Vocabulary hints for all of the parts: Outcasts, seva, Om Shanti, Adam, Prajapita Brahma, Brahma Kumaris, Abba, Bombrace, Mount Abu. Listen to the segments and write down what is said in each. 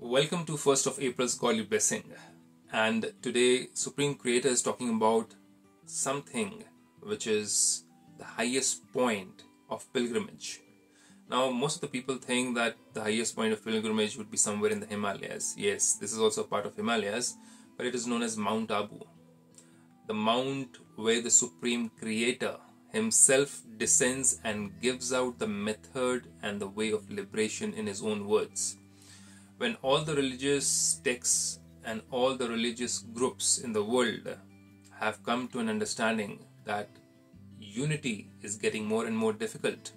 Welcome to 1st of April's Godly Blessing, and today Supreme Creator is talking about something which is the highest point of pilgrimage. Now most of the people think that the highest point of pilgrimage would be somewhere in the Himalayas. Yes, this is also part of Himalayas, but it is known as Mount Abu, the mount where the Supreme Creator himself descends and gives out the method and the way of liberation in his own words. When all the religious texts and all the religious groups in the world have come to an understanding that unity is getting more and more difficult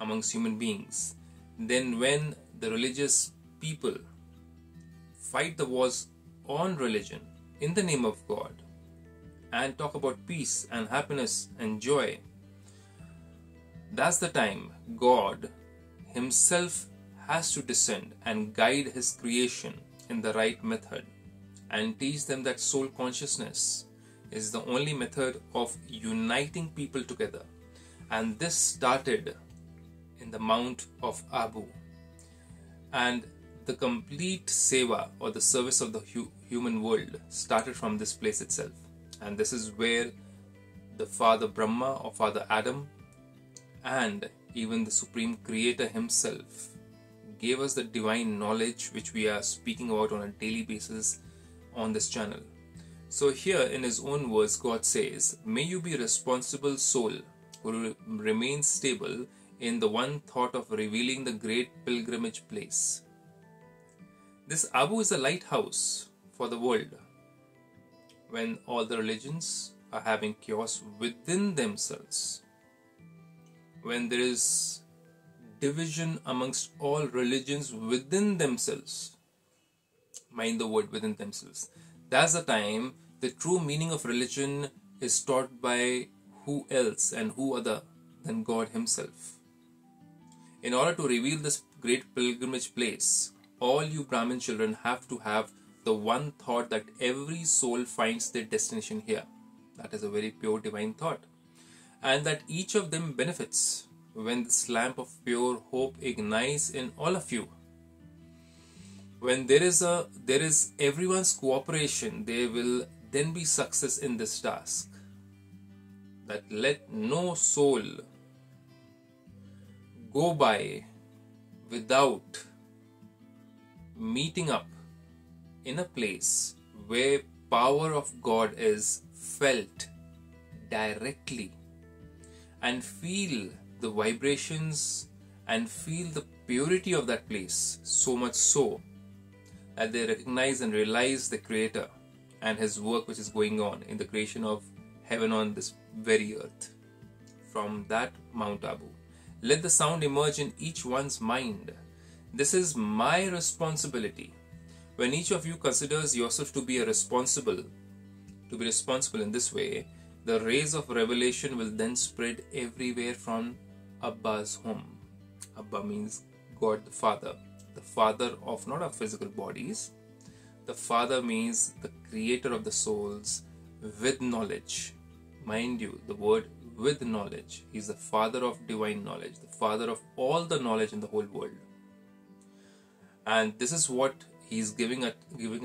amongst human beings, then when the religious people fight the wars on religion in the name of God and talk about peace and happiness and joy, that's the time God himself has to descend and guide his creation in the right method and teach them that soul consciousness is the only method of uniting people together. And this started in the Mount of Abu, and the complete seva or the service of the human world started from this place itself. And this is where the Father Brahma or Father Adam and even the Supreme Creator himself gave us the divine knowledge which we are speaking about on a daily basis on this channel. So here in his own words, God says, "May you be a responsible soul who remains stable in the one thought of revealing the great pilgrimage place." This Abu is a lighthouse for the world. When all the religions are having chaos within themselves, when there is division amongst all religions within themselves, mind the word within themselves, that's the time the true meaning of religion is taught by who else and who other than God himself. In order to reveal this great pilgrimage place, all you Brahmin children have to have the one thought that every soul finds their destination here. That is a very pure divine thought, and that each of them benefits when this lamp of pure hope ignites in all of you. When there is everyone's cooperation, there will then be success in this task. That let no soul go by without meeting up in a place where power of God is felt directly, and feel the vibrations and feel the purity of that place, so much so that they recognize and realize the Creator and his work which is going on in the creation of heaven on this very earth. From that Mount Abu, let the sound emerge in each one's mind. This is my responsibility. When each of you considers yourself to be responsible in this way, the rays of revelation will then spread everywhere from Abba's home. Abba means God the Father of not our physical bodies. The Father means the Creator of the souls with knowledge. Mind you, the word with knowledge. He is the Father of divine knowledge, the Father of all the knowledge in the whole world. And this is what he is giving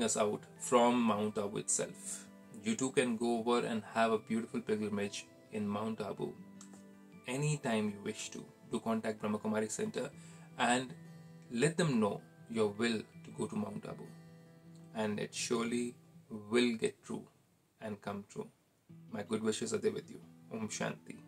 us out from Mount Abu itself. You too can go over and have a beautiful pilgrimage in Mount Abu anytime you wish to. Do contact Brahma Kumaris Center and let them know your will to go to Mount Abu, and it surely will get true and come true. My good wishes are there with you. Om Shanti.